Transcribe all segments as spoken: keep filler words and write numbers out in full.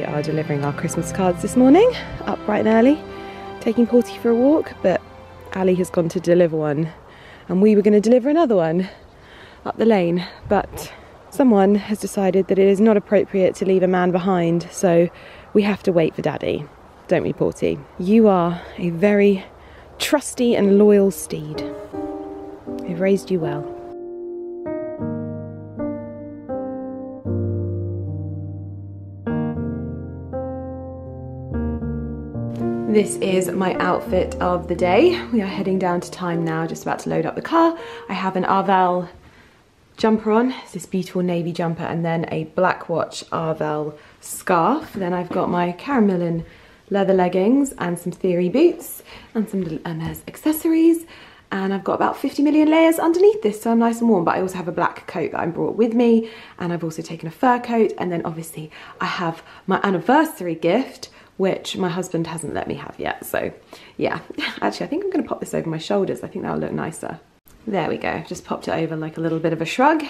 We are delivering our Christmas cards this morning, up bright and early, taking Portie for a walk, but Ali has gone to deliver one and we were going to deliver another one up the lane, but someone has decided that it is not appropriate to leave a man behind, so we have to wait for Daddy, don't we, Portie? You are a very trusty and loyal steed. We've raised you well. This is my outfit of the day. We are heading down to Thyme now, just about to load up the car. I have an Arvelle jumper on, it's this beautiful navy jumper, and then a Black Watch Arvelle scarf. Then I've got my Karen Millen leather leggings and some Theory boots and some little Hermès accessories. And I've got about fifty million layers underneath this, so I'm nice and warm, but I also have a black coat that I brought with me, and I've also taken a fur coat, and then obviously I have my anniversary gift, which my husband hasn't let me have yet, so yeah. Actually, I think I'm gonna pop this over my shoulders. I think that'll look nicer. There we go, just popped it over like a little bit of a shrug,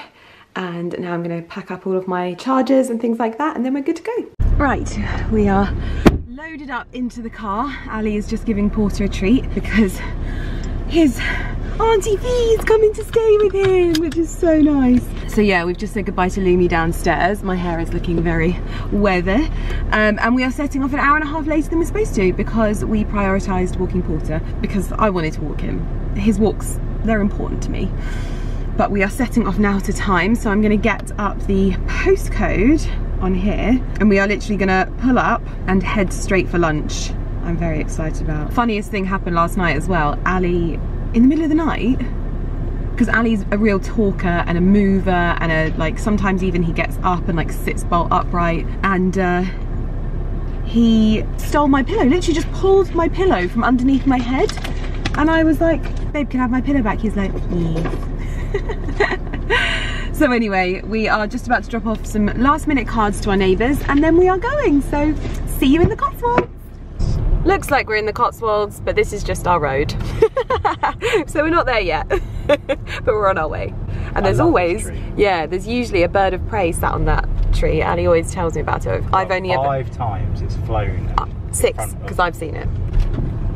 and now I'm gonna pack up all of my chargers and things like that, and then we're good to go. Right, we are loaded up into the car. Ali is just giving Porter a treat because his Auntie V's coming to stay with him, which is so nice. So yeah, we've just said goodbye to Lumi downstairs. My hair is looking very weather. Um, and we are setting off an hour and a half later than we're supposed to because we prioritised walking Porter because I wanted to walk him. His walks, they're important to me. But we are setting off now to Thyme, so I'm gonna get up the postcode on here and we are literally gonna pull up and head straight for lunch. I'm very excited about. Funniest thing happened last night as well. Ali, in the middle of the night, because Ali's a real talker and a mover and a, like, sometimes even he gets up and like sits bolt upright, and uh, he stole my pillow, literally just pulled my pillow from underneath my head, and I was like, babe, can I have my pillow back? He's like, yes. So anyway, we are just about to drop off some last minute cards to our neighbours and then we are going, so see you in the Cotswolds. Looks like we're in the Cotswolds, but this is just our road. So we're not there yet, but we're on our way. And there's always, yeah, there's usually a bird of prey sat on that tree. Ali always tells me about it. I've only ever... Five times it's flown. Uh, six, because I've seen it.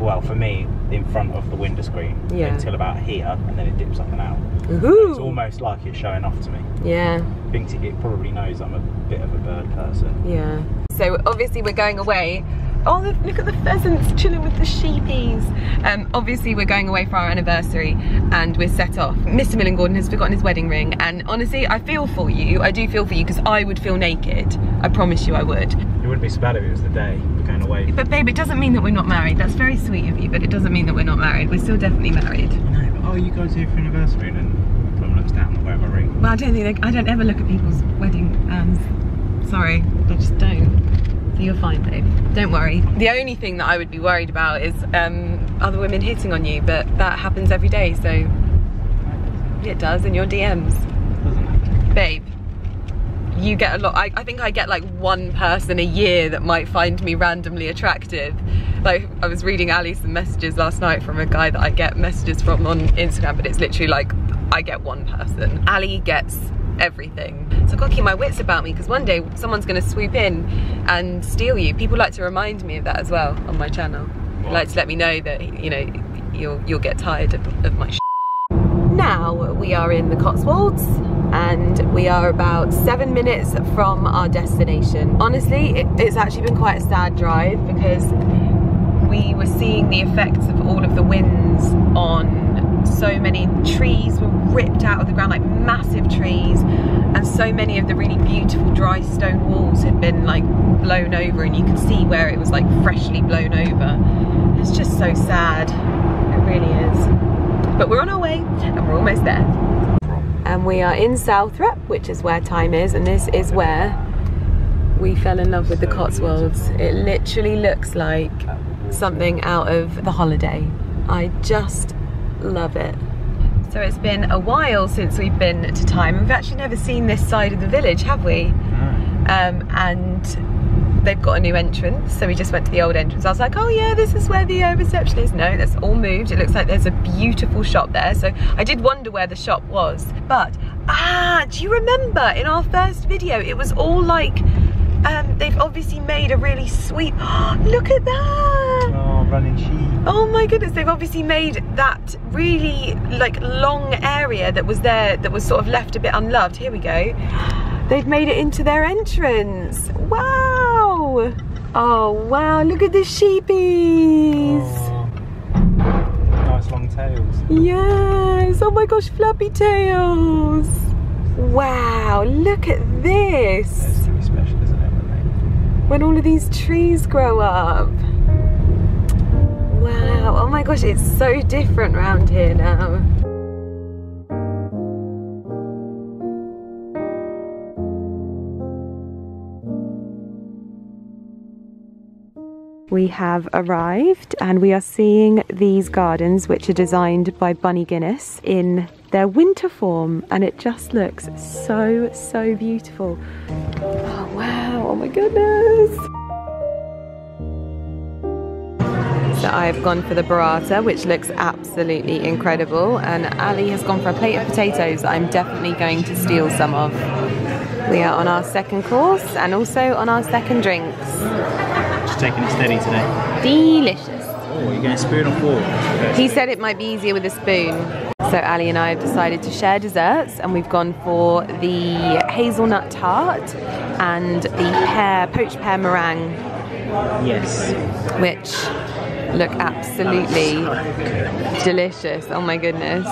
Well, for me, in front of the window screen, yeah, until about here, and then it dips up and out. Ooh. It's almost like it's showing off to me. Yeah. I think it probably knows I'm a bit of a bird person. Yeah. So obviously we're going away. Oh, look at the pheasants chilling with the sheepies. Um, obviously we're going away for our anniversary and we're set off. Mister Millen Gordon has forgotten his wedding ring, and honestly, I feel for you. I do feel for you because I would feel naked. I promise you I would. It wouldn't be so bad if it was the day we're going away. But babe, it doesn't mean that we're not married. That's very sweet of you, but it doesn't mean that we're not married. We're still definitely married. No, but oh, you guys here for anniversary and then someone looks down and wear my ring. Well, I don't think, they, I don't ever look at people's wedding urns. Sorry, I just don't. You're fine, babe. Don't worry. The only thing that I would be worried about is um, other women hitting on you, but that happens every day, so it does in your D Ms. Babe, you get a lot. I, I think I get like one person a year that might find me randomly attractive. Like, I was reading Ali some messages last night from a guy that I get messages from on Instagram, but it's literally like I get one person. Ali gets everything. So I've got to keep my wits about me because one day someone's going to swoop in and steal you. People like to remind me of that as well on my channel. They like to let me know that, you know, you'll, you'll get tired of, of my sh**. Now we are in the Cotswolds and we are about seven minutes from our destination. Honestly, it, it's actually been quite a sad drive because we were seeing the effects of all of the winds on so many trees were ripped out of the ground, like massive trees, and so many of the really beautiful dry stone walls had been like blown over, and you could see where it was like freshly blown over. It's just so sad, it really is. But we're on our way and we're almost there. And we are in Southrop, which is where Thyme is, and this is where we fell in love with the Cotswolds. It literally looks like something out of The Holiday. I just love it. So it's been a while since we've been to Thyme. We've actually never seen this side of the village, have we? No. Um, and they've got a new entrance, so we just went to the old entrance. I was like, oh yeah, this is where the uh, reception is. No, that's all moved. It looks like there's a beautiful shop there. So I did wonder where the shop was. But, ah, do you remember in our first video, it was all like Um, they've obviously made a really sweet, oh, look at that! Oh, running sheep. Oh my goodness, they've obviously made that really like long area that was there, that was sort of left a bit unloved. Here we go. They've made it into their entrance. Wow! Oh wow, look at the sheepies! Oh, nice long tails. Yes, oh my gosh, fluffy tails! Wow, look at this! It's really special, isn't it, when all of these trees grow up? Wow, oh my gosh, it's so different round here now. We have arrived and we are seeing these gardens, which are designed by Bunny Guinness in their winter form, and it just looks so, so beautiful. Oh wow, oh my goodness. So I've gone for the burrata, which looks absolutely incredible, and Ali has gone for a plate of potatoes that I'm definitely going to steal some of. We are on our second course and also on our second drinks. Taking it steady today. Delicious. Oh, you're going spoon or fork? Okay. He said it might be easier with a spoon. So Ali and I have decided to share desserts, and we've gone for the hazelnut tart and the pear, poached pear meringue. Yes. Which look absolutely so delicious. Oh my goodness.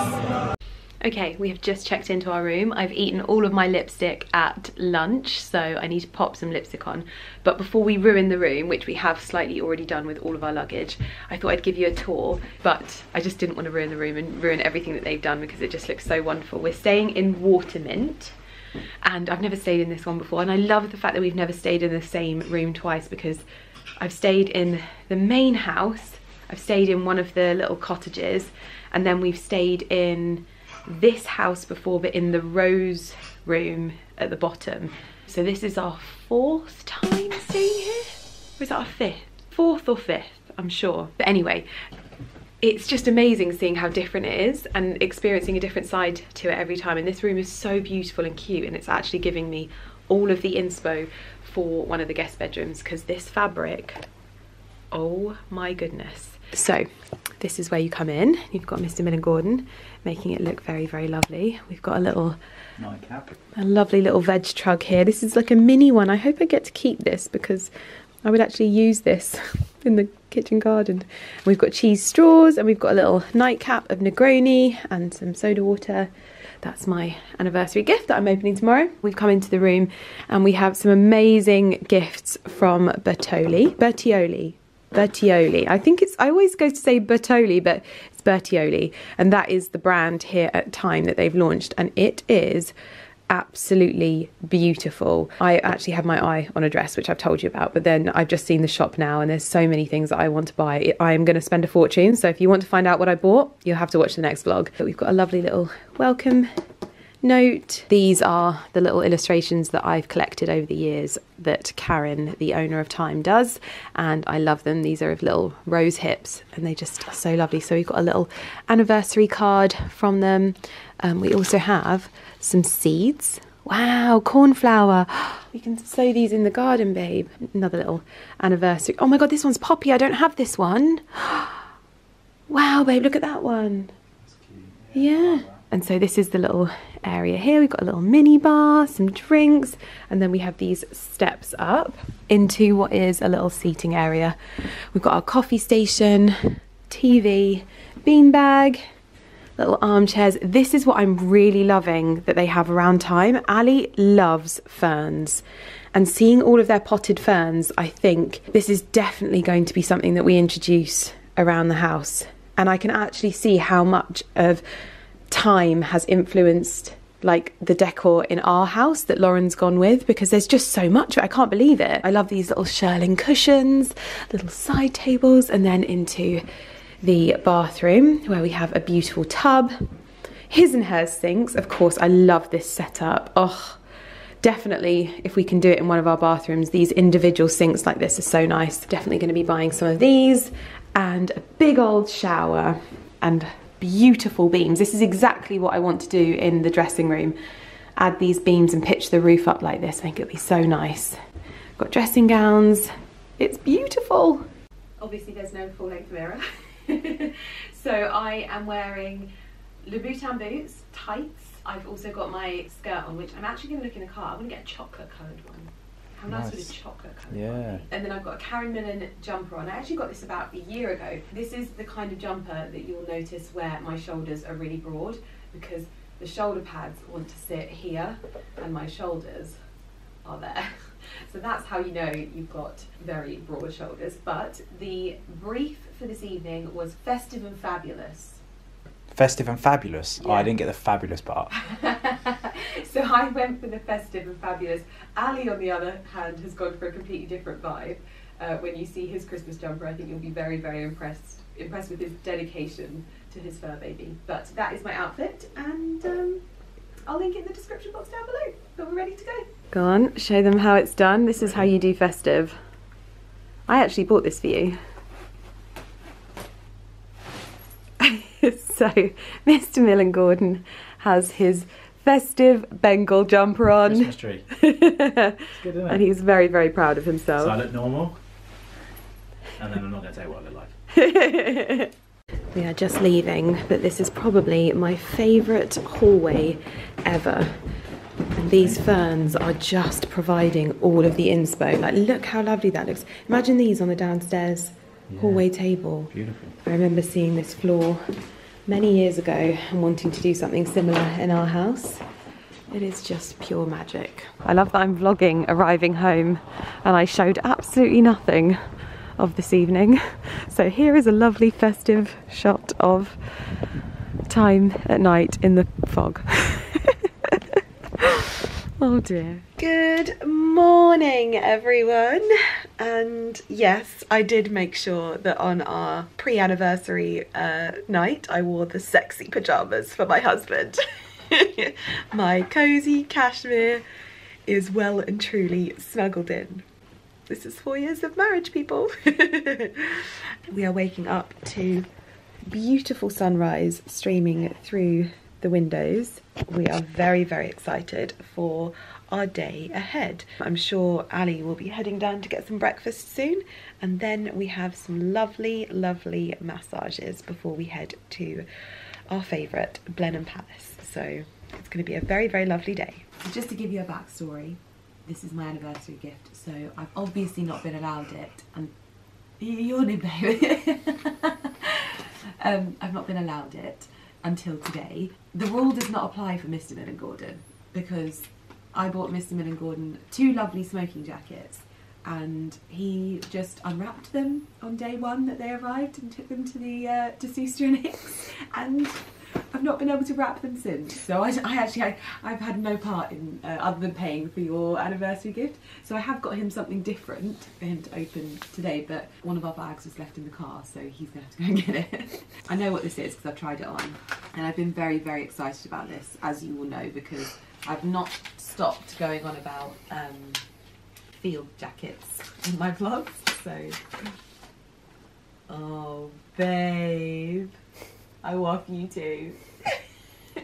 Okay, we have just checked into our room. I've eaten all of my lipstick at lunch, so I need to pop some lipstick on. But before we ruin the room, which we have slightly already done with all of our luggage, I thought I'd give you a tour, but I just didn't want to ruin the room and ruin everything that they've done because it just looks so wonderful. We're staying in Watermint, and I've never stayed in this one before, and I love the fact that we've never stayed in the same room twice, because I've stayed in the main house, I've stayed in one of the little cottages, and then we've stayed in this house before, but in the rose room at the bottom. So this is our fourth time staying here, or is that our fifth? Fourth or fifth, I'm sure. But anyway, it's just amazing seeing how different it is and experiencing a different side to it every time. And this room is so beautiful and cute, and it's actually giving me all of the inspo for one of the guest bedrooms, because this fabric, oh my goodness. So this is where you come in. You've got Mister Millen Gordon making it look very, very lovely. We've got a little nightcap, a lovely little veg trug here. This is like a mini one. I hope I get to keep this because I would actually use this in the kitchen garden. We've got cheese straws, and we've got a little nightcap of Negroni and some soda water. That's my anniversary gift that I'm opening tomorrow. We've come into the room and we have some amazing gifts from Bertioli. Bertioli. Bertioli. I think it's, I always go to say Bertioli, but it's Bertioli. And that is the brand here at Thyme that they've launched. And it is absolutely beautiful. I actually have my eye on a dress, which I've told you about, but then I've just seen the shop now and there's so many things that I want to buy. I am going to spend a fortune. So if you want to find out what I bought, you'll have to watch the next vlog. But we've got a lovely little welcome note. These are the little illustrations that I've collected over the years that Karen, the owner of Thyme, does, and I love them. These are of little rose hips and they just are so lovely. So we've got a little anniversary card from them. Um, we also have some seeds. Wow, cornflower. We can sow these in the garden, babe. Another little anniversary. Oh my god, this one's poppy. I don't have this one. Wow, babe, look at that one. That's cute. Yeah. yeah. And so this is the little area here. We've got a little mini bar, some drinks, and then we have these steps up into what is a little seating area. We've got our coffee station, T V, beanbag, little armchairs. This is what I'm really loving that they have around Thyme. Ali loves ferns. And seeing all of their potted ferns, I think this is definitely going to be something that we introduce around the house. And I can actually see how much of Thyme has influenced like the decor in our house that Lauren's gone with, because there's just so much. I can't believe it. I love these little shirling cushions, little side tables, and then into the bathroom where we have a beautiful tub, his and hers sinks. Of course, I love this setup. Oh, definitely, if we can do it in one of our bathrooms, these individual sinks like this are so nice. Definitely going to be buying some of these, and a big old shower and beautiful beams. This is exactly what I want to do in the dressing room. Add these beams and pitch the roof up like this. I think it'll be so nice. got dressing gowns. It's beautiful. Obviously there's no full-length mirror. So I am wearing Louboutin boots, tights. I've also got my skirt on, which I'm actually going to look in the car. I'm going to get a chocolate coloured one. How nice, nice. With a chocolate coloured yeah. one. And then I've got a Karen Millen jumper on. I actually got this about a year ago. This is the kind of jumper that you'll notice where my shoulders are really broad, because the shoulder pads want to sit here and my shoulders are there. So that's how you know you've got very broad shoulders. But the brief for this evening was festive and fabulous. Festive and fabulous? Yeah. Oh, I didn't get the fabulous part. So I went for the festive and fabulous. Ali, on the other hand, has gone for a completely different vibe. Uh, when you see his Christmas jumper, I think you'll be very, very impressed. Impressed with his dedication to his fur baby. But that is my outfit, and um, I'll link it in the description box down below. But we're ready to go. Go on, show them how it's done. This is how you do festive. I actually bought this for you. So, Mister Millen Gordon has his festive Bengal jumper on. Christmas tree. It's good, isn't it? And he's very, very proud of himself. So I look normal, and then I'm not going to tell you what I look like. We are just leaving, but this is probably my favourite hallway ever. And these ferns are just providing all of the inspo. Like, look how lovely that looks. Imagine these on the downstairs yeah. hallway table. Beautiful. I remember seeing this floor many years ago and wanting to do something similar in our house. It is just pure magic. I love that I'm vlogging arriving home, and I showed absolutely nothing of this evening. So here is a lovely festive shot of time at night in the fog. Oh dear. Good morning, everyone. And yes, I did make sure that on our pre-anniversary uh, night, I wore the sexy pajamas for my husband. My cozy cashmere is well and truly snuggled in. This is four years of marriage, people. We are waking up to beautiful sunrise streaming through the windows. We are very, very excited for our day ahead. I'm sure Ali will be heading down to get some breakfast soon, and then we have some lovely, lovely massages before we head to our favourite Blenheim Palace. So it's going to be a very, very lovely day. Just to give you a backstory, this is my anniversary gift, so I've obviously not been allowed it, and you're yawning, baby. um, I've not been allowed it until today. The rule does not apply for Mister Millen Gordon, because I bought Mister Millen Gordon two lovely smoking jackets, and he just unwrapped them on day one that they arrived and took them to the uh, Desustronics, and I've not been able to wrap them since. So I, I actually, I, I've had no part in, uh, other than paying for your anniversary gift. So I have got him something different for him to open today, but one of our bags was left in the car, so he's gonna have to go and get it. I know what this is because I've tried it on, and I've been very, very excited about this, as you will know, because I've not stopped going on about um, field jackets in my vlogs, so. Oh, babe. I woof you too.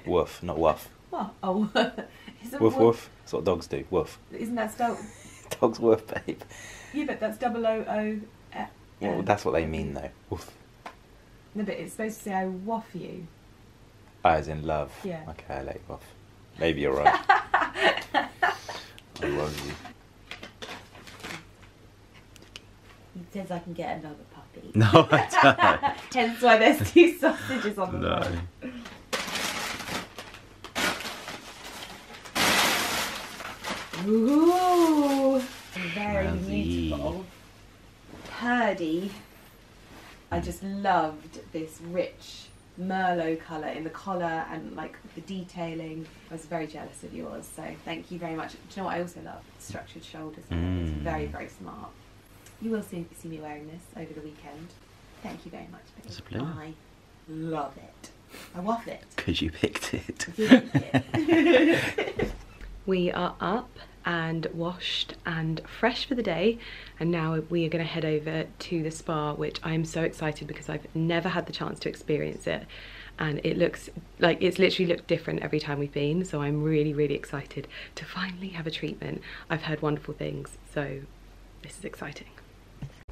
Woof, not woof. What? Oh, woof, woof, woof. That's what dogs do, woof. Isn't that spelled? Dogs woof, babe. Yeah, but that's double O O. -F. Well, that's what they mean though, woof. No, but it's supposed to say I woof you. Oh, as in love. Yeah. Okay, I like woof. Maybe you're right. I love you. He says I can get another puppy. No, I don't. Hence why there's two sausages on the no. board. Ooh, very Lovely. beautiful. Purdey. I just loved this rich Merlot colour in the collar and like the detailing. I was very jealous of yours, so thank you very much. Do you know what I also love? Structured shoulders. Mm. It's very, very smart. You will see, see me wearing this over the weekend. Thank you very much, babe. It's a pleasure. I love it. I love it. Because you picked it. it. We are up and washed and fresh for the day, and now we are going to head over to the spa, which I am so excited because I've never had the chance to experience it, and it looks like it's literally looked different every time we've been, so I'm really, really excited to finally have a treatment. I've heard wonderful things, so This is exciting.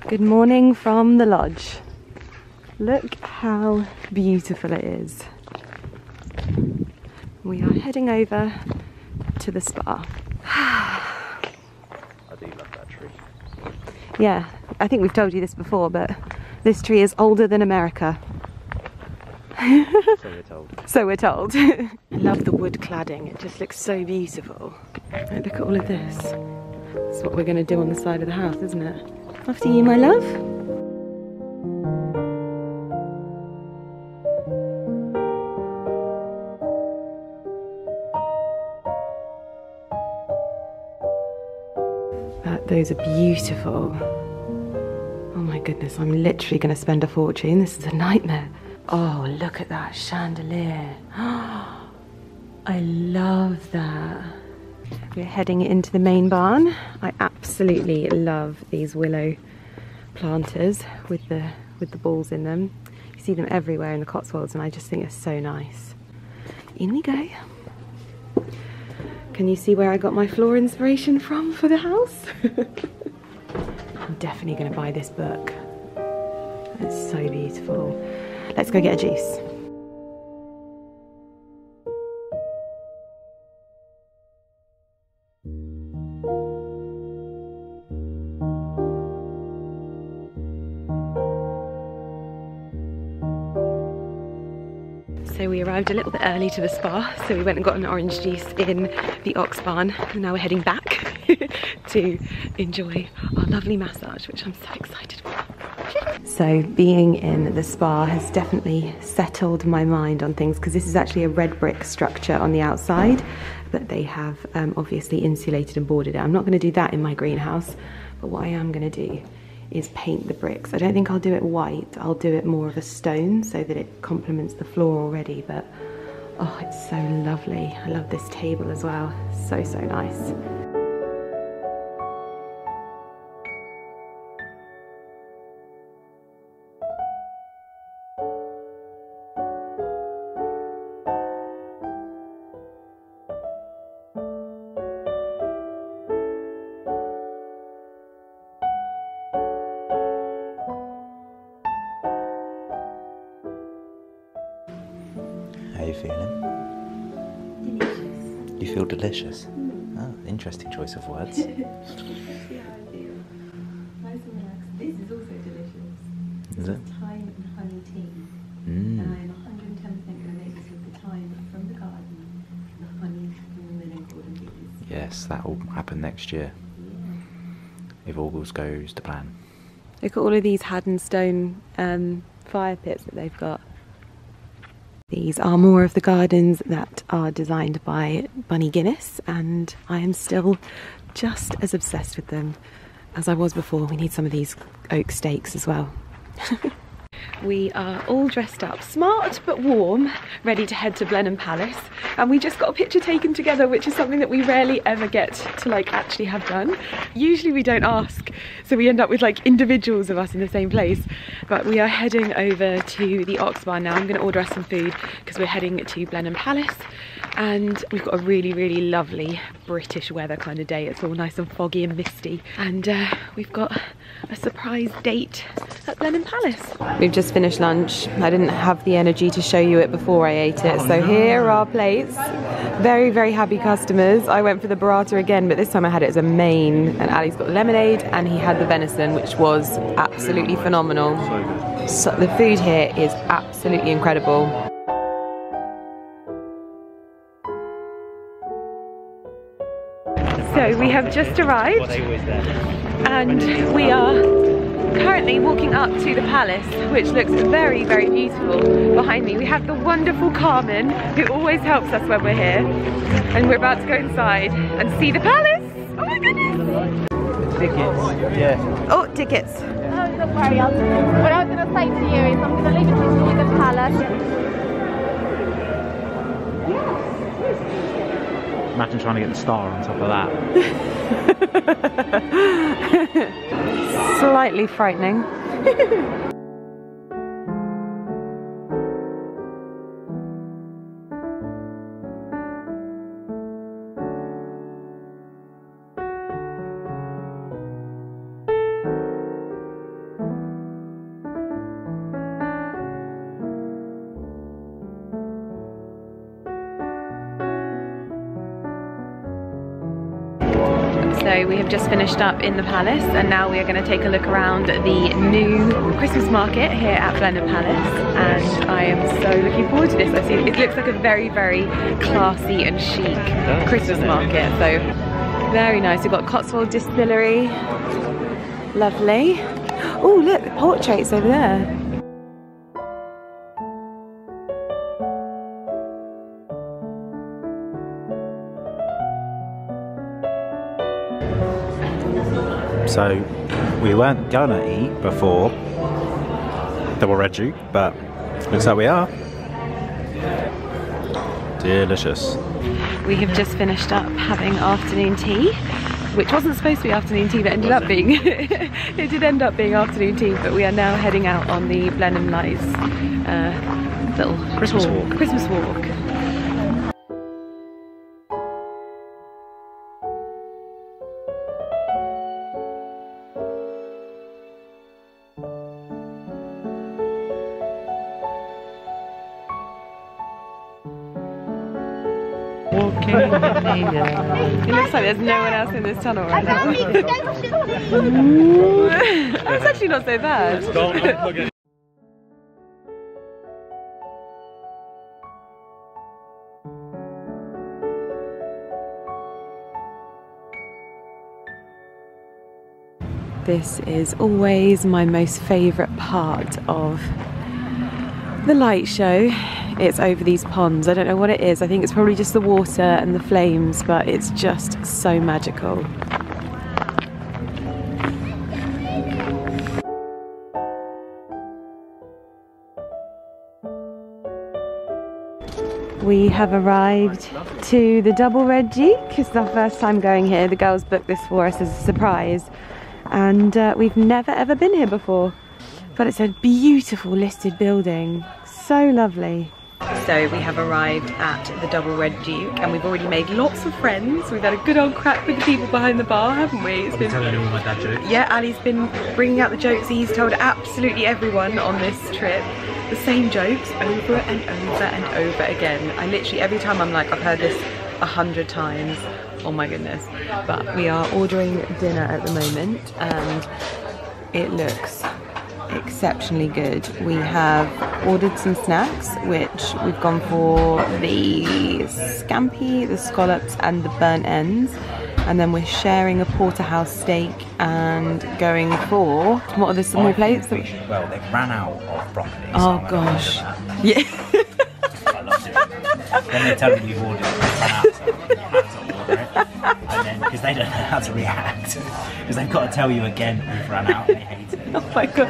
Good morning from the lodge. Look how beautiful it is. We are heading over to the spa. I do love that tree. Yeah, I think we've told you this before, but this tree is older than America. So we're told. So we're told. I love the wood cladding, it just looks so beautiful. Right, look at all of this. That's what we're going to do on the side of the house, isn't it? After you, my love. That, those are beautiful. Oh my goodness, I'm literally going to spend a fortune. This is a nightmare. Oh, look at that chandelier. Oh, I love that. We're heading into the main barn. I absolutely love these willow planters with the with the balls in them. You see them everywhere in the Cotswolds and I just think it's so nice. In we go. Can you see where I got my floor inspiration from for the house? I'm definitely going to buy this book. It's so beautiful. Let's go get a juice. So we arrived a little bit early to the spa, so we went and got an orange juice in the ox barn, and now we're heading back to enjoy our lovely massage, which I'm so excited for. So being in the spa has definitely settled my mind on things, because this is actually a red brick structure on the outside, but they have um, obviously insulated and boarded it. I'm not going to do that in my greenhouse, but what I am going to do is paint the bricks. I don't think I'll do it white, I'll do it more of a stone so that it complements the floor already, but oh, it's so lovely. I love this table as well, so, so nice. Delicious. Oh, interesting choice of words. This is also delicious. Is it? Thyme and honey tea. Mm. And I'm one hundred and ten percent going to make this with the thyme from the garden and the honey from the Millen Gordon bees. Yes, that will happen next year. Yeah. If all goes to plan. Look at all of these Haddon stone um, fire pits that they've got. These are more of the gardens that are designed by Bunny Guinness, and I am still just as obsessed with them as I was before. We need some of these oak stakes as well. We are all dressed up, smart but warm, ready to head to Blenheim Palace, and we just got a picture taken together, which is something that we rarely ever get to like actually have done. Usually we don't ask, so we end up with like individuals of us in the same place, but we are heading over to the Ox Bar now. I'm going to order us some food because we're heading to Blenheim Palace, and we've got a really, really lovely British weather kind of day. It's all nice and foggy and misty, and uh, we've got a surprise date at Blenheim Palace. We've just finished lunch. I didn't have the energy to show you it before I ate it, so here are plates. Very, very happy customers. I went for the burrata again, but this time I had it as a main, and Ali's got lemonade and he had the venison, which was absolutely phenomenal. So the food here is absolutely incredible. So we have just arrived and we are currently walking up to the palace, which looks very, very beautiful. Behind me we have the wonderful Carmen, who always helps us when we're here, and we're about to go inside and see the palace. Oh my goodness! The tickets, yeah. Oh, tickets. Oh, don't worry, I'll, what I was going to say to you is I'm going to leave you to enjoy the palace. Imagine trying to get the star on top of that. Slightly frightening. So we have just finished up in the palace and now we are going to take a look around the new Christmas market here at Blenheim Palace, and I am so looking forward to this. I see it looks like a very very classy and chic Christmas market, so very nice. We've got Cotswold Distillery, lovely. Oh look, the portraits over there. So we weren't gonna eat before Double Red Duke, but looks like we are. Delicious. We have just finished up having afternoon tea, which wasn't supposed to be afternoon tea, but ended up being it did end up being afternoon tea, but we are now heading out on the Blenheim Lights uh, little Christmas walk. Christmas walk. It looks like there's no one else in this tunnel right now. That's actually not so bad. This is always my most favourite part of the light show. It's over these ponds. I don't know what it is. I think it's probably just the water and the flames, but it's just so magical. We have arrived to the Double Red Duke. It's our first time going here. The girls booked this for us as a surprise, and uh, we've never ever been here before. But it's a beautiful listed building. So lovely. So we have arrived at the Double Red Duke and we've already made lots of friends. We've had a good old crack with the people behind the bar, haven't we? It's been telling all my dad jokes. Yeah, Ali's been bringing out the jokes he's told absolutely everyone on this trip. The same jokes over and over and over again. I literally, every time I'm like, I've heard this a hundred times. Oh my goodness. But we are ordering dinner at the moment and it looks exceptionally good. We have ordered some snacks, which we've gone for the scampi, the scallops and the burnt ends, and then we're sharing a porterhouse steak and going for, what are the small plates? We should, well, they ran out of broccoli. Oh so gosh. Yeah. I love it. Then they tell me you've ordered it. And then, because they don't know how to react, because they've got to tell you again we've run out and they hate it. Oh my god,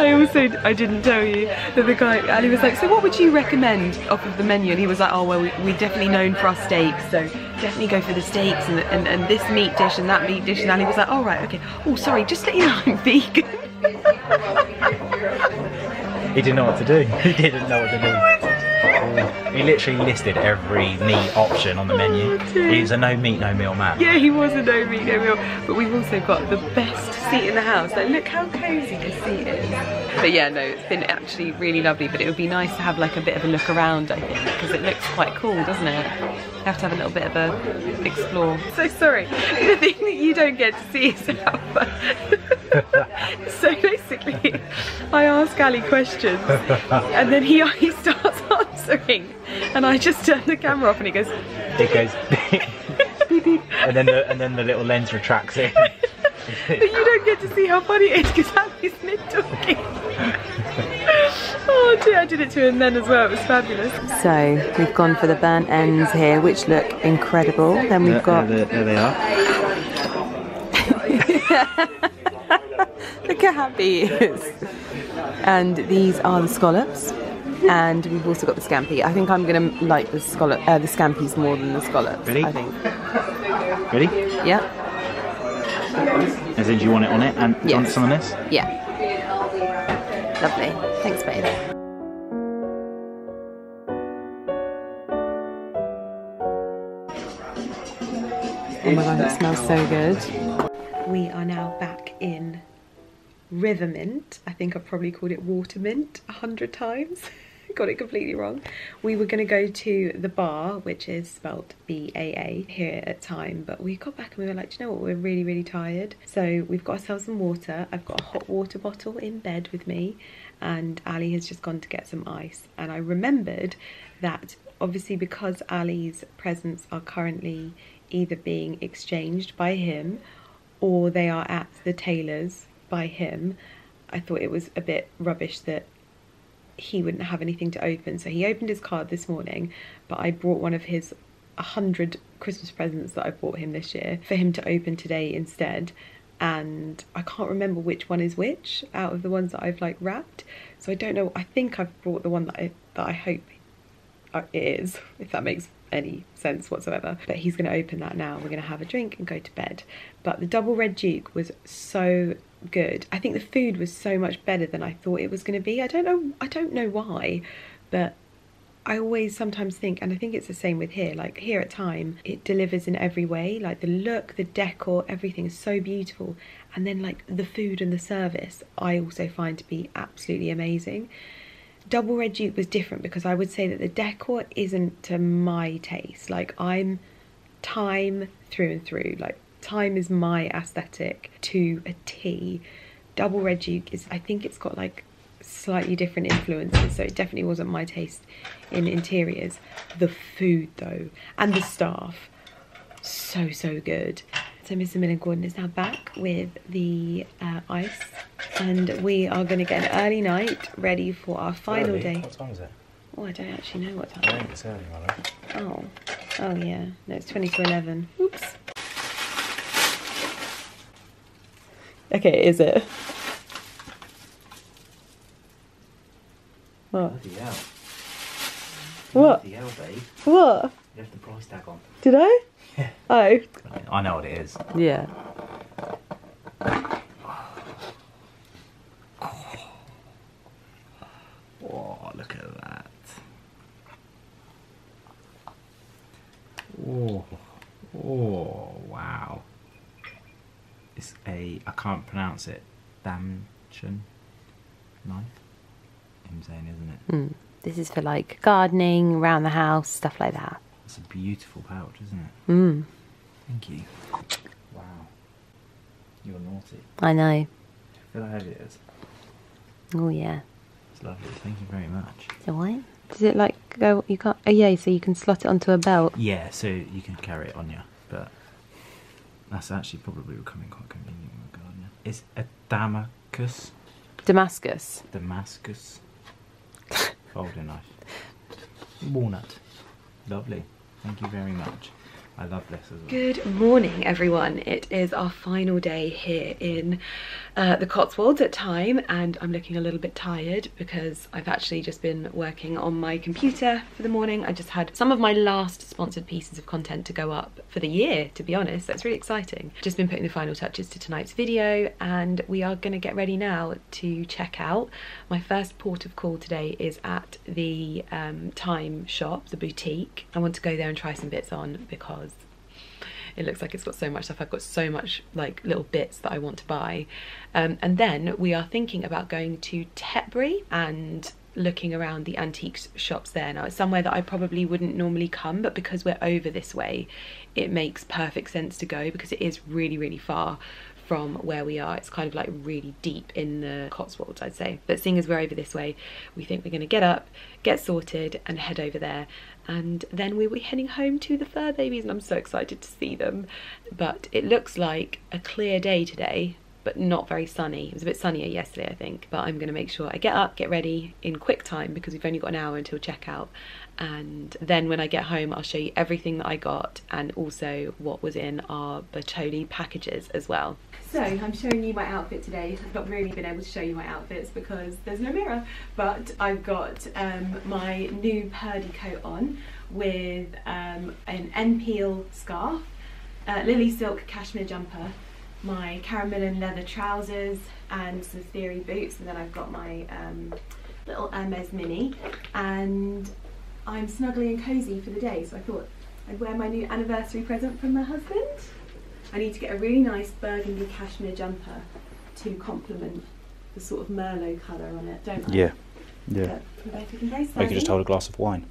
I also, I didn't tell you that the guy, Ali was like, so what would you recommend off of the menu? And he was like, oh well, we, we're definitely known for our steaks, so definitely go for the steaks and, and, and this meat dish and that meat dish. And Ali was like, oh right, okay, oh sorry, just let you know I'm vegan. He didn't know what to do, he didn't know what to do. He literally listed every meat option on the menu. Oh, he's a no meat, no meal man. Yeah, he was a no meat, no meal. But we've also got the best seat in the house. Like, look how cozy this seat is. But yeah, no, it's been actually really lovely. But it would be nice to have like a bit of a look around, I think, because it looks quite cool, doesn't it? You have to have a little bit of a explore. So sorry, the thing that you don't get to see is how fun. So basically, I ask Ali questions, and then he he starts answering, and I just turn the camera off, and he goes. It goes. Beep, beep, and then the, and then the little lens retracts it. But you don't get to see how funny it is because Ali's mid talking. Oh dear, I did it to him then as well. It was fabulous. So we've gone for the burnt ends here, which look incredible. Then we've got. There, there, there they are. Look how happy he is. And these are the scallops, and we've also got the scampi. I think I'm gonna like the scallop, uh, the scampis more than the scallops. Ready? I think. Ready? Yeah. And then do you want it on it and yes. On some of this? Yeah. Lovely. Thanks, babe. Oh my god, it smells so good. We are now back in Rivermint. I think I've probably called it Watermint a hundred times got it completely wrong. We were going to go to the bar, which is spelt B A A, here at Thyme, but we got back and we were like, do you know what, we're really, really tired. So we've got ourselves some water. I've got a hot water bottle in bed with me, and Ali has just gone to get some ice. And I remembered that obviously because Ali's presents are currently either being exchanged by him or they are at the tailor's by him, I thought it was a bit rubbish that he wouldn't have anything to open. So he opened his card this morning, but I brought one of his one hundred Christmas presents that I bought him this year for him to open today instead. And I can't remember which one is which out of the ones that I've like wrapped. So I don't know, I think I've brought the one that I, that I hope it is, if that makes any sense whatsoever. But he's going to open that now. We're going to have a drink and go to bed. But the Double Red Duke was so good. I think the food was so much better than I thought it was going to be. I don't know, I don't know why, but I always sometimes think, and I think it's the same with here, like here at Thyme, it delivers in every way. Like the look, the decor, everything is so beautiful. And then like the food and the service, I also find to be absolutely amazing. Double Red Duke was different because I would say that the decor isn't to my taste. Like I'm Thyme through and through. Like Thyme is my aesthetic to a T. Double Red Duke is, I think it's got like slightly different influences, so it definitely wasn't my taste in interiors. The food though, and the staff, so, so good. So Mister Millen Gordon is now back with the uh, ice, and we are going to get an early night ready for our final early. day. What time is it? Oh, I don't actually know what time. I think it's early, my love. Oh, oh yeah. No, it's twenty to eleven. Oops. Okay, is it? What? Bloody hell. What? Bloody hell, babe. What? You left the price tag on. Did I? Yeah. Oh. I know what it is. Yeah. Oh, look at that. Oh, oh, wow. It's a, I can't pronounce it, damchen knife. Insane, isn't it? Mm. This is for like gardening, around the house, stuff like that. It's a beautiful pouch, isn't it? Mm. Thank you. Wow. You're naughty. I know. I feel how heavy it is. Oh yeah. It's lovely. Thank you very much. So why? Does it like go? You can't. Oh yeah. So you can slot it onto a belt. Yeah. So you can carry it on you. But that's actually probably becoming quite convenient with a gardener. It's a Damascus. Damascus. Damascus. Folding knife. Walnut. Lovely. Thank you very much. I love this as well. Good morning, everyone. It is our final day here in uh, the Cotswolds at Thyme, and I'm looking a little bit tired because I've actually just been working on my computer for the morning. I just had some of my last sponsored pieces of content to go up for the year, to be honest. That's really exciting. Just been putting the final touches to tonight's video, and we are going to get ready now to check out. My first port of call today is at the um, Thyme shop, the boutique. I want to go there and try some bits on because it looks like it's got so much stuff. I've got so much like little bits that I want to buy. Um, and then we are thinking about going to Tetbury and looking around the antiques shops there. Now, it's somewhere that I probably wouldn't normally come, but because we're over this way, it makes perfect sense to go because it is really, really far from where we are. It's kind of like really deep in the Cotswolds, I'd say. But seeing as we're over this way, we think we're going to get up, get sorted and head over there. And then we'll be heading home to the fur babies, and I'm so excited to see them. But it looks like a clear day today, but not very sunny. It was a bit sunnier yesterday, I think. But I'm going to make sure I get up, get ready in quick time because we've only got an hour until checkout. And then when I get home, I'll show you everything that I got and also what was in our Bertioli packages as well. So I'm showing you my outfit today. I've not really been able to show you my outfits because there's no mirror, but I've got um, my new Purdey coat on with um, an end peel scarf, uh, lily silk cashmere jumper, my Caramelin leather trousers and some Theory boots, and then I've got my um, little Hermès mini, and I'm snuggly and cosy for the day, so I thought I'd wear my new anniversary present from my husband. I need to get a really nice burgundy cashmere jumper to complement the sort of merlot colour on it, don't I? Yeah. Yeah. But both we can taste that. Or you could just hold a glass of wine.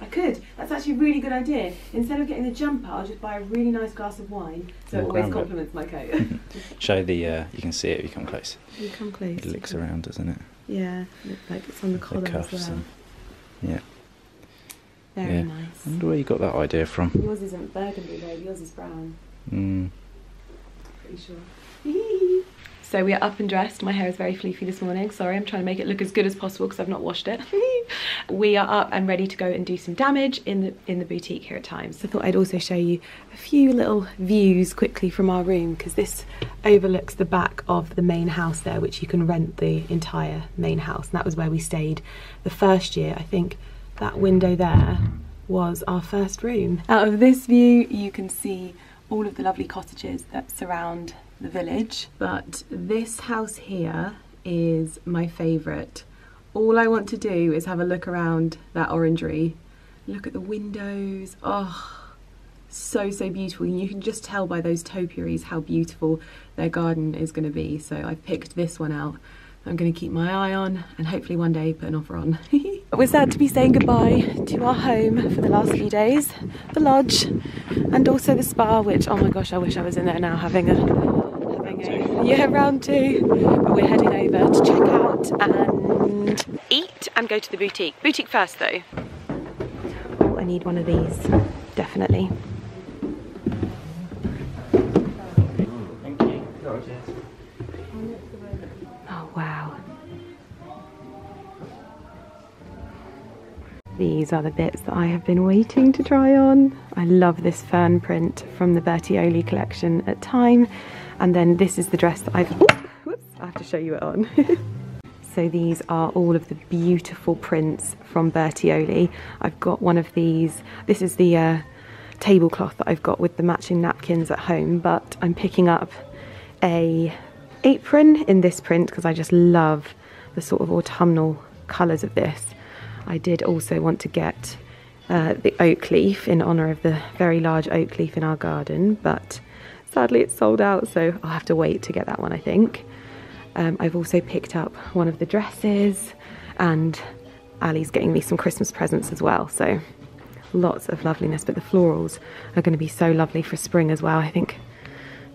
I could. That's actually a really good idea. Instead of getting the jumper, I'll just buy a really nice glass of wine, so Walk it always complements my coat. Show the, uh, you can see it if you come close. You come close. It licks around, doesn't it? Yeah, like it's on the collar as well. And, yeah. Very yeah. nice. I wonder where you got that idea from. Yours isn't burgundy though, yours is brown. Mm. Pretty sure. So we are up and dressed. My hair is very fluffy this morning. Sorry, I'm trying to make it look as good as possible because I've not washed it. We are up and ready to go and do some damage in the in the boutique here at Thyme. So I thought I'd also show you a few little views quickly from our room, because this overlooks the back of the main house there, which you can rent the entire main house. And that was where we stayed the first year. I think that window there was our first room. Out of this view, you can see all of the lovely cottages that surround the village, but this house here is my favourite. All I want to do is have a look around that orangery. Look at the windows. Oh, so so beautiful. And you can just tell by those topiaries how beautiful their garden is going to be. So I've picked this one out. I'm going to keep my eye on and hopefully one day put an offer on. We're sad to be saying goodbye to our home for the last few days, the lodge and also the spa, which, oh my gosh, I wish I was in there now having a, having a yeah, round two. But we're heading over to check out and eat and go to the boutique. Boutique first though. Oh, I need one of these, definitely. Thank you. Gorgeous. These are the bits that I have been waiting to try on. I love this fern print from the Bertioli collection at Thyme. And then this is the dress that I've, whoops, I have to show you it on. So these are all of the beautiful prints from Bertioli. I've got one of these. This is the uh, tablecloth that I've got with the matching napkins at home, but I'm picking up a apron in this print because I just love the sort of autumnal colours of this. I did also want to get uh, the oak leaf in honour of the very large oak leaf in our garden, but sadly it's sold out, so I'll have to wait to get that one, I think. Um, I've also picked up one of the dresses, and Ali's getting me some Christmas presents as well, so lots of loveliness, but the florals are going to be so lovely for spring as well. I think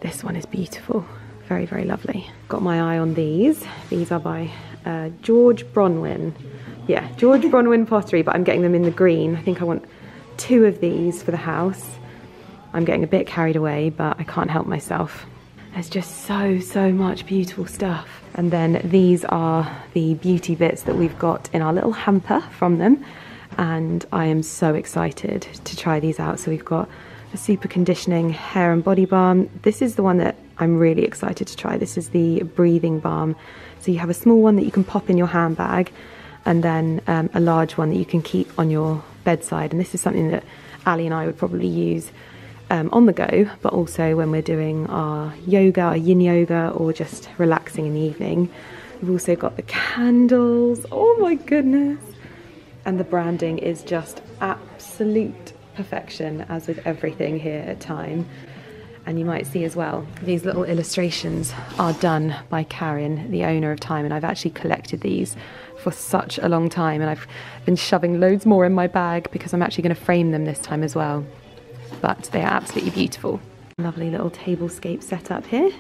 this one is beautiful, very, very lovely. Got my eye on these. These are by uh, George Bronwyn. Yeah, George Bronwyn pottery, but I'm getting them in the green. I think I want two of these for the house. I'm getting a bit carried away, but I can't help myself. There's just so, so much beautiful stuff. And then these are the beauty bits that we've got in our little hamper from them. And I am so excited to try these out. So we've got a super conditioning hair and body balm. This is the one that I'm really excited to try. This is the breathing balm. So you have a small one that you can pop in your handbag, and then um, a large one that you can keep on your bedside. And this is something that Ali and I would probably use um, on the go, but also when we're doing our yoga, our yin yoga, or just relaxing in the evening. We've also got the candles, oh my goodness. And the branding is just absolute perfection, as with everything here at Thyme. And you might see as well, these little illustrations are done by Karen, the owner of Thyme, and I've actually collected these for such a long time, and I've been shoving loads more in my bag because I'm actually going to frame them this time as well. But they are absolutely beautiful. Lovely little tablescape set up here,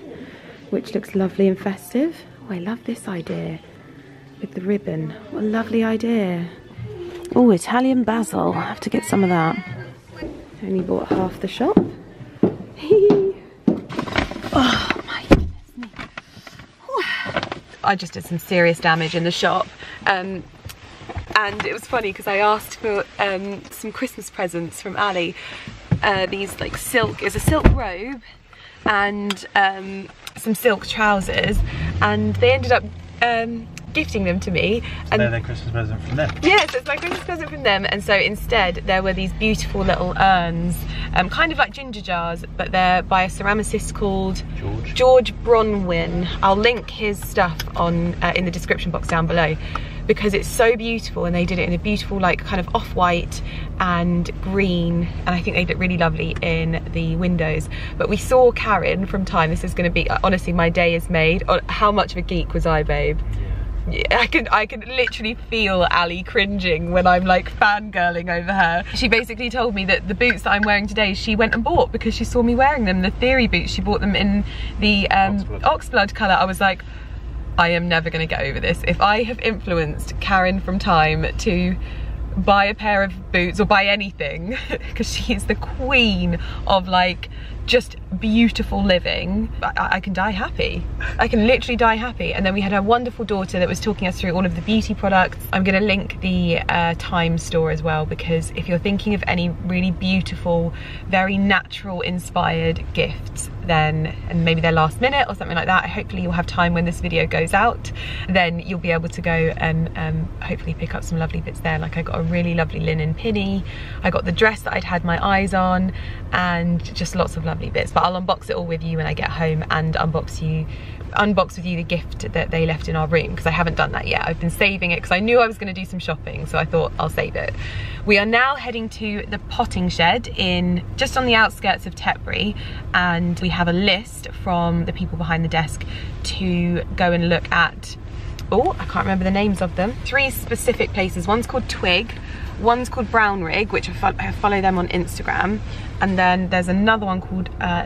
which looks lovely and festive. Oh, I love this idea with the ribbon. What a lovely idea. Oh, Italian basil. I have to get some of that. Only bought half the shop. Oh my goodness me. I just did some serious damage in the shop, um, and it was funny because I asked for um, some Christmas presents from Ali. Uh, these like silk, it's a silk robe and um, some silk trousers, and they ended up um, gifting them to me. So and they're their Christmas present from them? Yeah, so it's my Christmas present from them, and so instead there were these beautiful little urns, um, kind of like ginger jars, but they're by a ceramicist called George, George Bronwyn. I'll link his stuff on uh, in the description box down below, because it's so beautiful, and they did it in a beautiful like kind of off-white and green, and I think they look really lovely in the windows. But we saw Karen from Thyme. This is going to be, honestly, my day is made. How much of a geek was I, babe? Yeah. I can I can literally feel Ali cringing when I'm like fangirling over her. She basically told me that the boots that I'm wearing today she went and bought because she saw me wearing them. The Theory boots, she bought them in the um, Oxblood. Oxblood colour. I was like, I am never gonna get over this. If I have influenced Karen from Thyme to buy a pair of boots or buy anything, because she is the queen of like just beautiful living, I, I can die happy. I can literally die happy. And then we had our wonderful daughter that was talking us through all of the beauty products. I'm gonna link the uh, Thyme store as well, because if you're thinking of any really beautiful, very natural inspired gifts, then, and maybe they're last minute or something like that, hopefully you'll have time when this video goes out, then you'll be able to go and um, hopefully pick up some lovely bits there. Like I got a really lovely linen pinny, I got the dress that I'd had my eyes on, and just lots of lovely bits. But I'll unbox it all with you when I get home, and unbox you unbox with you the gift that they left in our room, because I haven't done that yet. I've been saving it because I knew I was going to do some shopping, so I thought I'll save it. We are now heading to the Potting Shed in just on the outskirts of Tetbury, and we have a list from the people behind the desk to go and look at, oh, I can't remember the names of them, three specific places. One's called Twig, one's called Brownrigg, which I, fo I follow them on Instagram, and then there's another one called uh,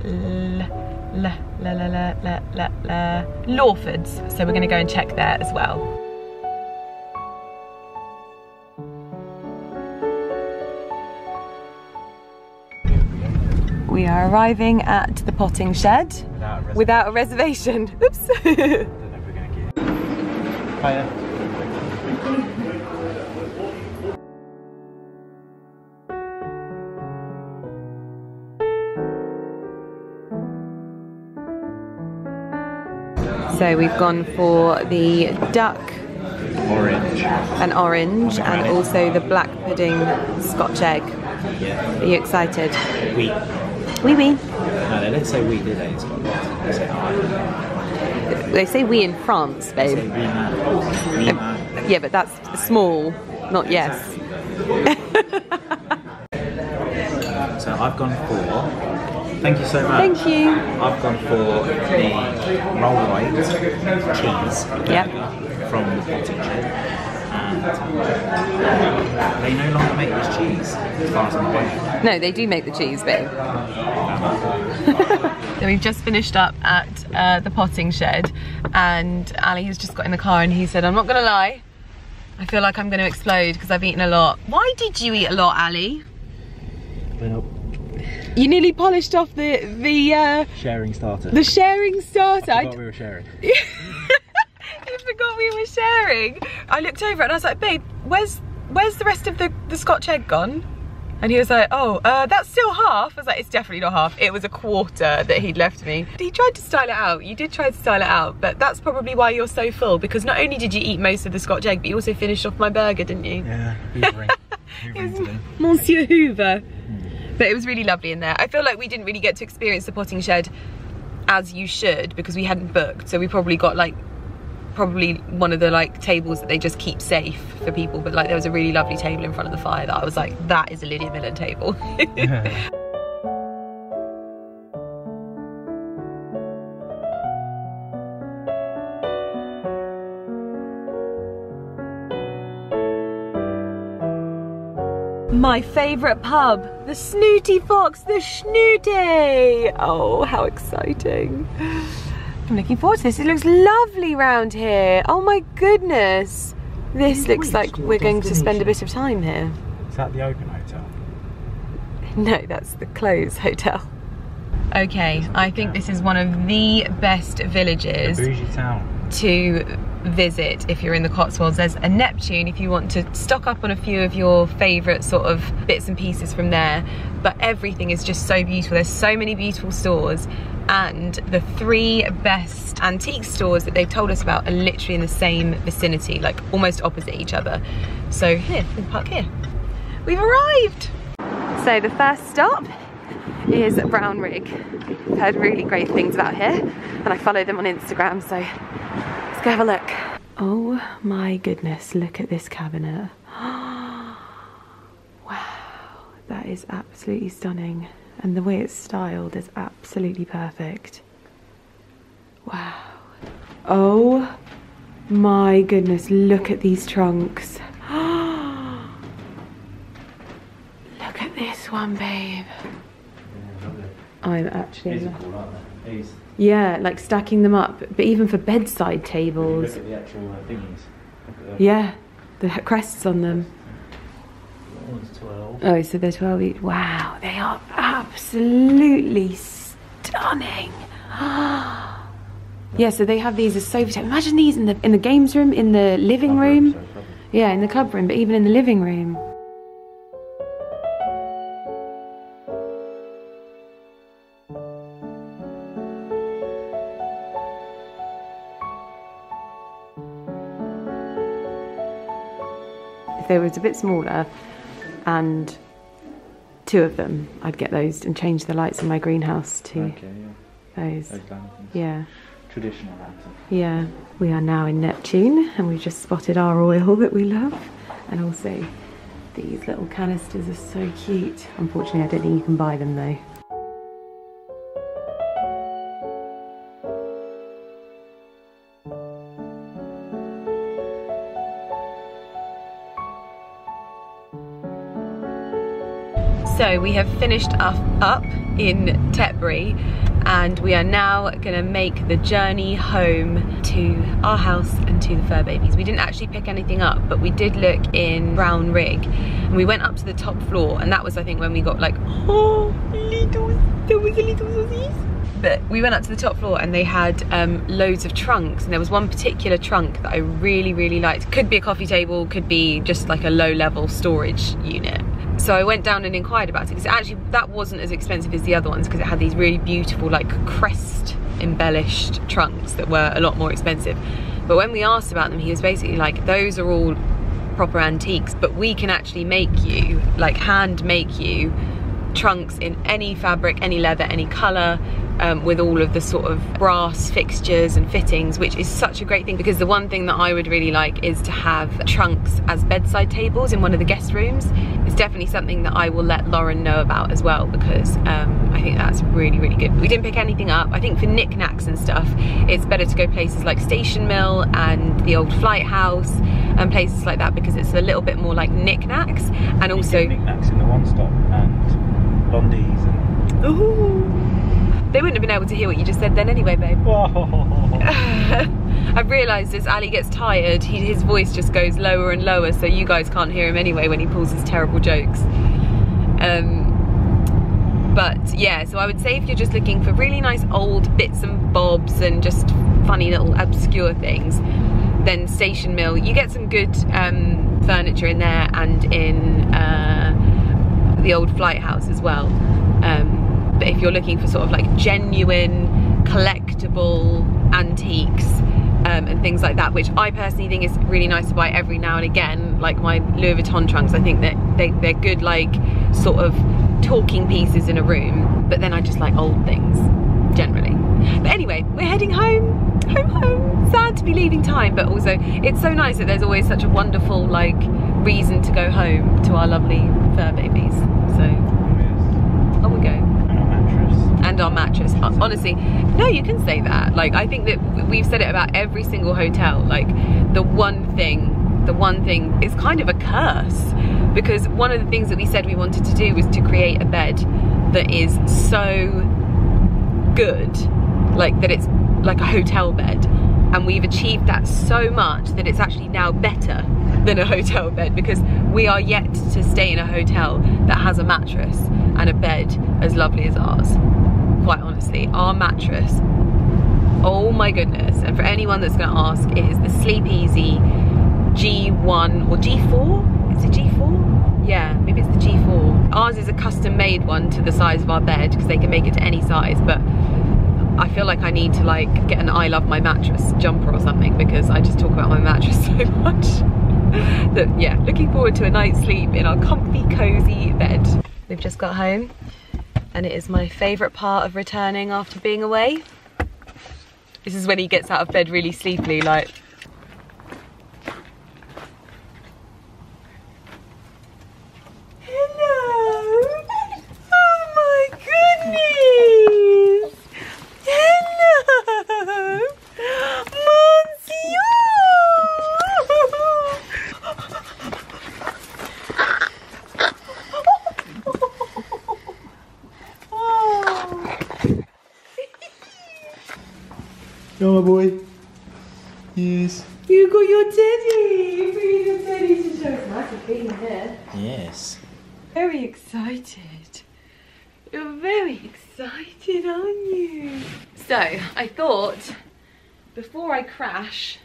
La, la, la, la, la, la, la. Lawford's, so we're going to go and check there as well. We are arriving at the Potting Shed without a, without a reservation. Oops. I don't know if we're going to get it. Hiya. So we've gone for the duck, orange, an orange, and also the black pudding Scotch egg. Yeah. Are you excited? Wee. Wee wee. No, they don't say wee, do they? In Scotland, they say I. They say wee in France, babe. They say wee man. Wee man. Yeah, but that's small, not yes. So I've gone for. Thank you so much. Thank you. I've gone for the roll white cheese, yep, from the Potting Shed, and they no longer make this cheese as far as I'm aware. No, they do make the cheese, babe. So we've just finished up at uh, the Potting Shed, and Ali has just got in the car and he said, I'm not going to lie, I feel like I'm going to explode because I've eaten a lot. Why did you eat a lot, Ali? Well, you nearly polished off the the uh, sharing starter. The sharing starter. I forgot I we were sharing. You forgot we were sharing. I looked over and I was like, babe, where's where's the rest of the the Scotch egg gone? And he was like, oh, uh, that's still half. I was like, it's definitely not half. It was a quarter that he'd left me. He tried to style it out. You did try to style it out, but that's probably why you're so full, because not only did you eat most of the Scotch egg, but you also finished off my burger, didn't you? Yeah. Hoovering. Hoovering Monsieur Hoover. But it was really lovely in there. I feel like we didn't really get to experience the Potting Shed as you should, because we hadn't booked, so we probably got like probably one of the like tables that they just keep safe for people, but like there was a really lovely table in front of the fire that I was like, that is a Lydia Millen table. Yeah. My favourite pub, the Snooty Fox, the Snooty! Oh, how exciting. I'm looking forward to this. It looks lovely round here. Oh my goodness. This looks like we're going to spend a bit of time here. Is that the Open Hotel? No, that's the Close Hotel. Okay, I think this is one of the best villages. The bougie town. To visit if you're in the Cotswolds. There's a Neptune if you want to stock up on a few of your favourite sort of bits and pieces from there, but everything is just so beautiful. There's so many beautiful stores, and the three best antique stores that they've told us about are literally in the same vicinity, like almost opposite each other. So here, we park here. We've arrived! So the first stop is Brownrigg. I've heard really great things about here, and I follow them on Instagram, so let's go have a look. Oh my goodness, look at this cabinet. Wow, that is absolutely stunning. And the way it's styled is absolutely perfect. Wow. Oh My goodness, look at these trunks. Look at this one, babe. I'm actually... Physical, aren't they? These. Yeah, like stacking them up, but even for bedside tables. Look at the actual uh, thingies. Look at the... Yeah, the crests on them. That one's twelve. Oh, so they're twelve each. Wow, they are absolutely stunning. Yeah, so they have these as sofa tables. Imagine these in the in the games room, in the living club room. room sorry, club. Yeah, in the club room, but even in the living room. If they were a bit smaller and two of them, I'd get those and change the lights in my greenhouse to okay, yeah. those. those yeah. Traditional lantern. Yeah, we are now in Neptune and we've just spotted our oil that we love, and also these little canisters are so cute. Unfortunately, I don't think you can buy them though. So we have finished up in Tetbury and we are now gonna make the journey home to our house and to the fur babies. We didn't actually pick anything up, but we did look in Brownrigg and we went up to the top floor, and that was I think when we got like, oh, little, there was a little sausage. But we went up to the top floor and they had um, loads of trunks, and there was one particular trunk that I really, really liked. Could be a coffee table, could be just like a low level storage unit. So I went down and inquired about it, because actually that wasn't as expensive as the other ones, because it had these really beautiful like crest embellished trunks that were a lot more expensive. But when we asked about them, he was basically like, those are all proper antiques, but we can actually make you, like hand make you, trunks in any fabric, any leather, any colour, um, with all of the sort of brass fixtures and fittings, which is such a great thing, because the one thing that I would really like is to have trunks as bedside tables in one of the guest rooms. It's definitely something that I will let Lauren know about as well, because um, I think that's really, really good. We didn't pick anything up. I think for knickknacks and stuff, it's better to go places like Station Mill and the old Flight House and places like that, because it's a little bit more like knickknacks, and also knickknacks in the one stop and Blondies and... Ooh. They wouldn't have been able to hear what you just said then anyway, babe. I've realised as Ali gets tired, he, his voice just goes lower and lower, so you guys can't hear him anyway when he pulls his terrible jokes. Um, but yeah, so I would say if you're just looking for really nice old bits and bobs and just funny little obscure things, then Station Mill. You get some good um, furniture in there and in... Uh, the old Flight House as well, um, but if you're looking for sort of like genuine collectible antiques um, and things like that, which I personally think is really nice to buy every now and again, like my Louis Vuitton trunks, I think that they, they're good like sort of talking pieces in a room, but then I just like old things generally. But anyway, we're heading home, home, home. Sad to be leaving Thyme, but also it's so nice that there's always such a wonderful like reason to go home to our lovely fur babies. So, on we go. And our mattress. And our mattress. Honestly, no, you can say that. Like, I think that we've said it about every single hotel. Like, the one thing, the one thing is kind of a curse, because one of the things that we said we wanted to do was to create a bed that is so good, like that it's like a hotel bed. And we've achieved that so much that it's actually now better than a hotel bed, because we are yet to stay in a hotel that has a mattress and a bed as lovely as ours. Quite honestly, our mattress, oh my goodness. And for anyone that's gonna ask, it is the Sleep Easy G one or G four, is it G four? Yeah, maybe it's the G four. Ours is a custom made one to the size of our bed, because they can make it to any size, but I feel like I need to like get an I love my mattress jumper or something, because I just talk about my mattress so much that yeah, looking forward to a night's sleep in our comfy cozy bed. We've just got home and it is my favourite part of returning after being away. This is when he gets out of bed really sleepily, like. Hello! Come on, boy. Yes. You got your teddy. You bring your teddy to show. It's nice and clean here. Yes. Very excited. You're very excited, aren't you? So, I thought, before I crash,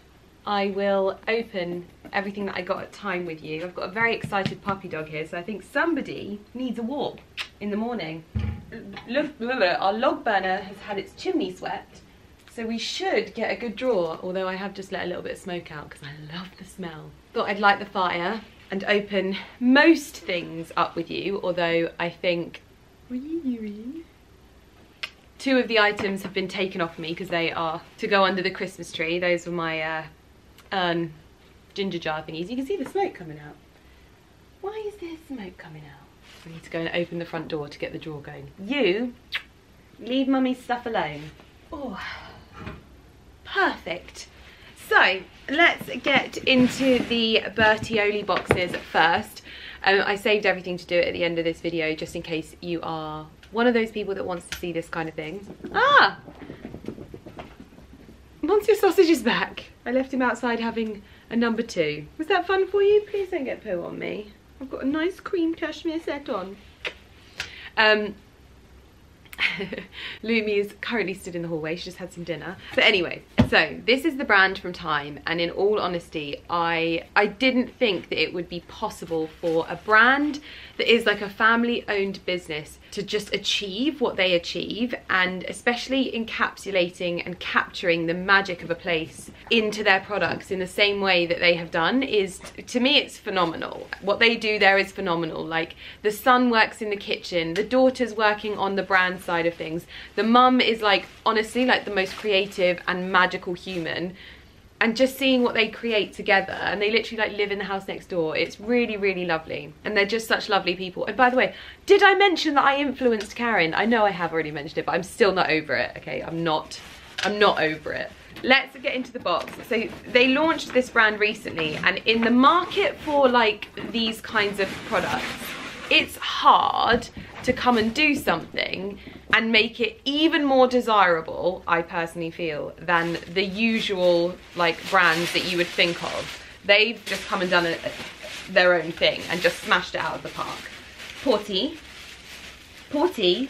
I will open everything that I got at Thyme with you. I've got a very excited puppy dog here, so I think somebody needs a walk in the morning. Our log burner has had its chimney swept, so we should get a good draw, although I have just let a little bit of smoke out because I love the smell. Thought I'd light the fire and open most things up with you, although I think two of the items have been taken off me because they are to go under the Christmas tree. Those were my uh, um, ginger jar thingies. You can see the smoke coming out. Why is there smoke coming out? I need to go and open the front door to get the drawer going. You leave mummy's stuff alone. Oh, perfect. So let's get into the Bertioli boxes first. Um, I saved everything to do it at the end of this video, just in case you are one of those people that wants to see this kind of thing. Ah! Monsieur Sausage is back. I left him outside having a number two. Was that fun for you? Please don't get poo on me. I've got a nice cream cashmere set on. Um, Lumi is currently stood in the hallway. She just had some dinner. But anyway, so this is the brand from Thyme, and in all honesty, I I didn't think that it would be possible for a brand that is like a family-owned business to just achieve what they achieve, and especially encapsulating and capturing the magic of a place into their products in the same way that they have done is, to me, it's phenomenal. What they do there is phenomenal. Like, the son works in the kitchen, the daughter's working on the brand side of things, the mum is like, honestly, like the most creative and magical human, and just seeing what they create together, and they literally like live in the house next door. It's really, really lovely, and they're just such lovely people. And by the way, did I mention that I influenced Karen? I know I have already mentioned it, but I'm still not over it, okay? I'm not, I'm not over it. Let's get into the box. So they launched this brand recently, and in the market for like these kinds of products, it's hard to come and do something and make it even more desirable, I personally feel, than the usual like brands that you would think of. They've just come and done a, a, their own thing and just smashed it out of the park. Portie, Portie,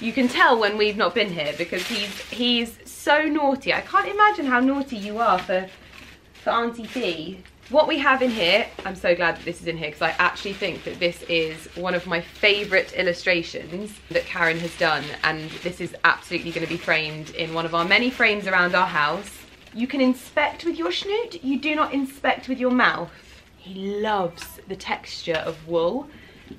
you can tell when we've not been here because he's he's so naughty. I can't imagine how naughty you are for for Auntie B. What we have in here, I'm so glad that this is in here because I actually think that this is one of my favourite illustrations that Karen has done, and this is absolutely going to be framed in one of our many frames around our house. You can inspect with your snoot, you do not inspect with your mouth. He loves the texture of wool,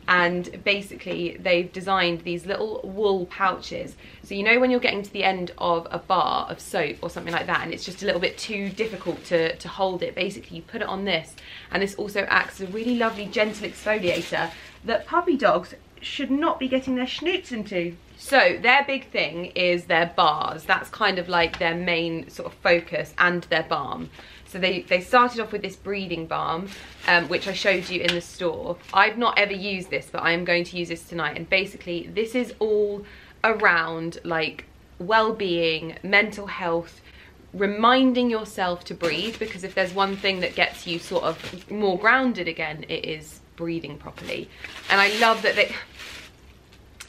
and basically they've designed these little wool pouches. So you know when you're getting to the end of a bar of soap or something like that and it's just a little bit too difficult to, to hold it, basically you put it on this, and this also acts as a really lovely gentle exfoliator that puppy dogs should not be getting their snoots into. So their big thing is their bars. That's kind of like their main sort of focus, and their balm. So they, they started off with this breathing balm, um, which I showed you in the store. I've not ever used this, but I am going to use this tonight. And basically, this is all around like well-being, mental health, reminding yourself to breathe, because if there's one thing that gets you sort of more grounded again, it is breathing properly. And I love that they...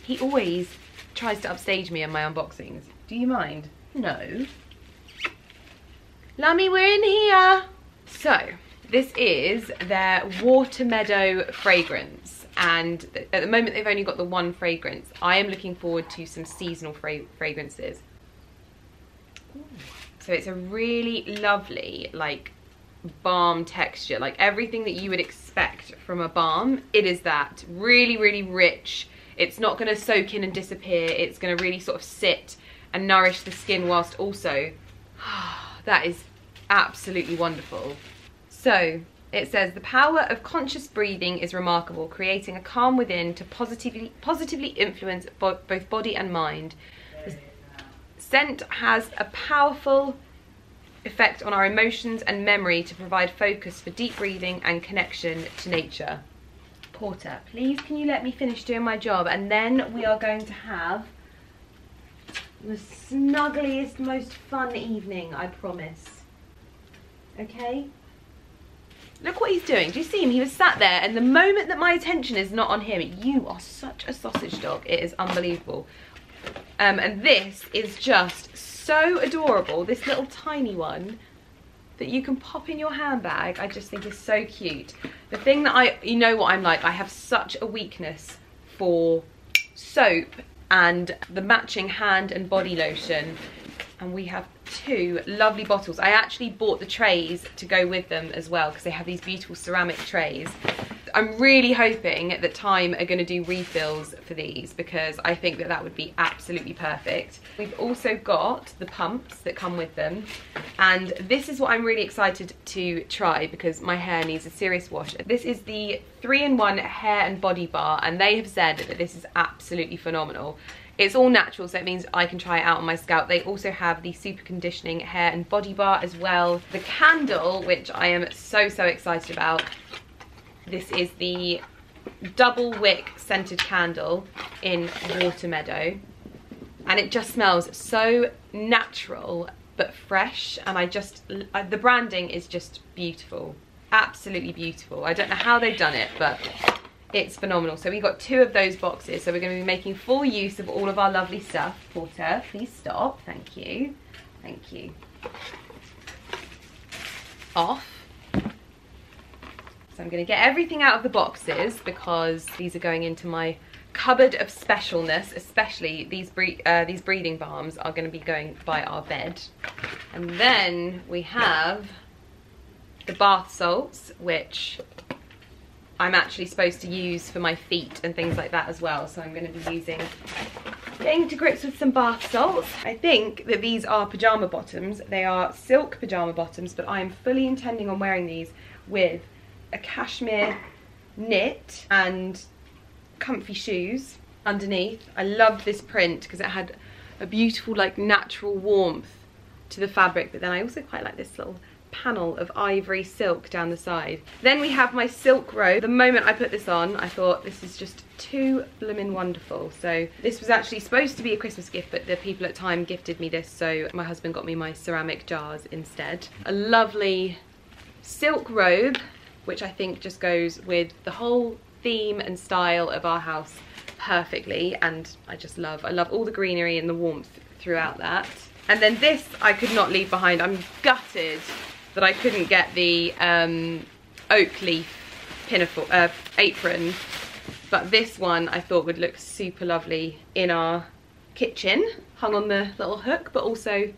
He always tries to upstage me in my unboxings. Do you mind? No. Lummy, we're in here. So this is their Water Meadow fragrance, and at the moment they've only got the one fragrance. I am looking forward to some seasonal fra fragrances. Ooh. So it's a really lovely like balm texture, like everything that you would expect from a balm. It is that really, really rich. It's not going to soak in and disappear. It's going to really sort of sit and nourish the skin whilst also... That is absolutely wonderful. So it says the power of conscious breathing is remarkable, creating a calm within to positively positively influence bo both body and mind. The scent has a powerful effect on our emotions and memory to provide focus for deep breathing and connection to nature. Porter, please can you let me finish doing my job, and then we are going to have The snuggliest, most fun evening, I promise. Okay? Look what he's doing. Do you see him? He was sat there, and the moment that my attention is not on him, you are such a sausage dog. It is unbelievable. Um, and this is just so adorable. This little tiny one that you can pop in your handbag, I just think is so cute. The thing that I, you know what I'm like, I have such a weakness for soap and the matching hand and body lotion. And we have two lovely bottles. I actually bought the trays to go with them as well, because they have these beautiful ceramic trays. I'm really hoping that Thyme are going to do refills for these, because I think that that would be absolutely perfect. We've also got the pumps that come with them, and this is what I'm really excited to try because my hair needs a serious wash. This is the three in one hair and body bar, and they have said that this is absolutely phenomenal. It's all natural, so it means I can try it out on my scalp. They also have the super conditioning hair and body bar as well. The candle, which I am so, so excited about. This is the double wick scented candle in Water Meadow, and it just smells so natural but fresh, and I just, the branding is just beautiful, absolutely beautiful. I don't know how they've done it, but it's phenomenal. So we got two of those boxes, so we're going to be making full use of all of our lovely stuff. Porter, please stop. Thank you. Thank you. Off. I'm going to get everything out of the boxes because these are going into my cupboard of specialness, especially these bre uh, these breathing balms are going to be going by our bed. And then we have the bath salts, which I'm actually supposed to use for my feet and things like that as well. So I'm going to be using, getting to grips with some bath salts. I think that these are pyjama bottoms. They are silk pyjama bottoms, but I am fully intending on wearing these with a cashmere knit and comfy shoes underneath. I loved this print because it had a beautiful, like, natural warmth to the fabric, but then I also quite like this little panel of ivory silk down the side. Then we have my silk robe. The moment I put this on, I thought this is just too bloomin' wonderful. So this was actually supposed to be a Christmas gift, but the people at Thyme gifted me this, so my husband got me my ceramic jars instead. A lovely silk robe, which I think just goes with the whole theme and style of our house perfectly, and I just love, I love all the greenery and the warmth throughout that. And then this I could not leave behind. I'm gutted that I couldn't get the um, oak leaf pinafore, uh, apron, but this one I thought would look super lovely in our kitchen, hung on the little hook, but also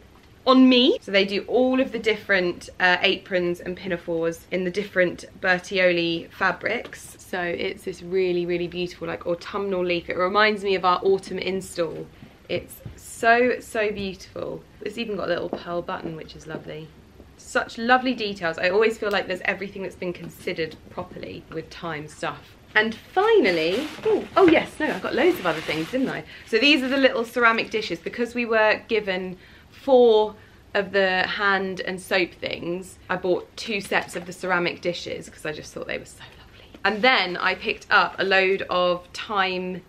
on me. So they do all of the different uh, aprons and pinafores in the different Bertioli fabrics. So it's this really, really beautiful, like, autumnal leaf. It reminds me of our autumn install. It's so, so beautiful. It's even got a little pearl button, which is lovely. Such lovely details. I always feel like there's everything that's been considered properly with Thyme stuff. And finally, ooh, oh yes, no, I've got loads of other things, didn't I? So these are the little ceramic dishes, because we were given four of the hand and soap things. I bought two sets of the ceramic dishes because I just thought they were so lovely. And then I picked up a load of thyme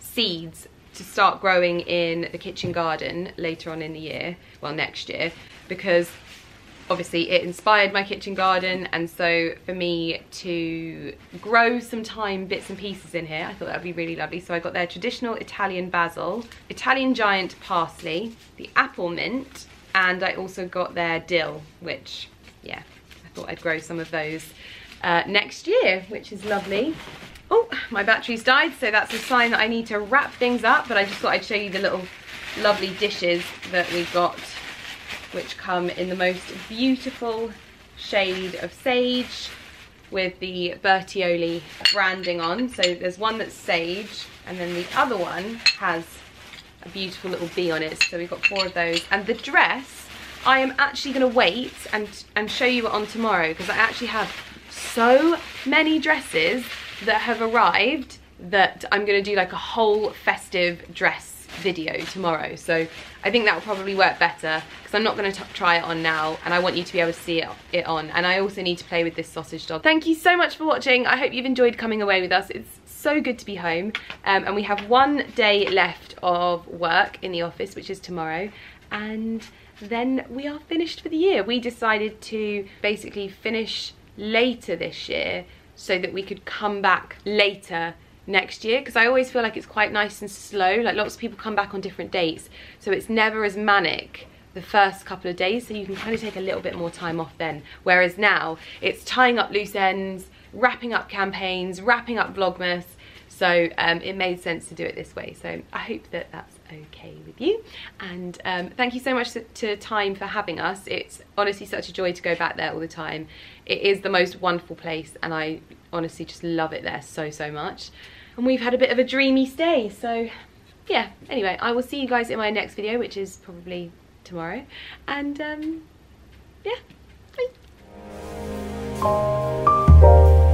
seeds to start growing in the kitchen garden later on in the year, well, next year, because obviously it inspired my kitchen garden, and so for me to grow some thyme bits and pieces in here, I thought that would be really lovely. So I got their traditional Italian basil, Italian giant parsley, the apple mint, and I also got their dill, which, yeah, I thought I'd grow some of those uh, next year, which is lovely. Oh, my battery's died, so that's a sign that I need to wrap things up, but I just thought I'd show you the little lovely dishes that we got, which come in the most beautiful shade of sage with the Bertioli branding on. So there's one that's sage, and then the other one has a beautiful little bee on it. So we've got four of those. And the dress, I am actually going to wait and, and show you it on tomorrow, because I actually have so many dresses that have arrived that I'm going to do like a whole festive dress video tomorrow, so I think that will probably work better because I'm not going to try it on now, and I want you to be able to see it, it on, and I also need to play with this sausage dog. Thank you so much for watching. I hope you've enjoyed coming away with us. It's so good to be home, um, and we have one day left of work in the office, which is tomorrow, and then we are finished for the year. We decided to basically finish later this year so that we could come back later next year, because I always feel like it's quite nice and slow, like lots of people come back on different dates, so it's never as manic the first couple of days, so you can kind of take a little bit more time off then, whereas now it's tying up loose ends, wrapping up campaigns, wrapping up Vlogmas, so um, it made sense to do it this way. So I hope that that's okay with you, and um, thank you so much to, to Thyme for having us. It's honestly such a joy to go back there all the time. It is the most wonderful place, and I honestly just love it there so so much, and we've had a bit of a dreamy stay, so yeah. Anyway, I will see you guys in my next video, which is probably tomorrow, and um, yeah, bye.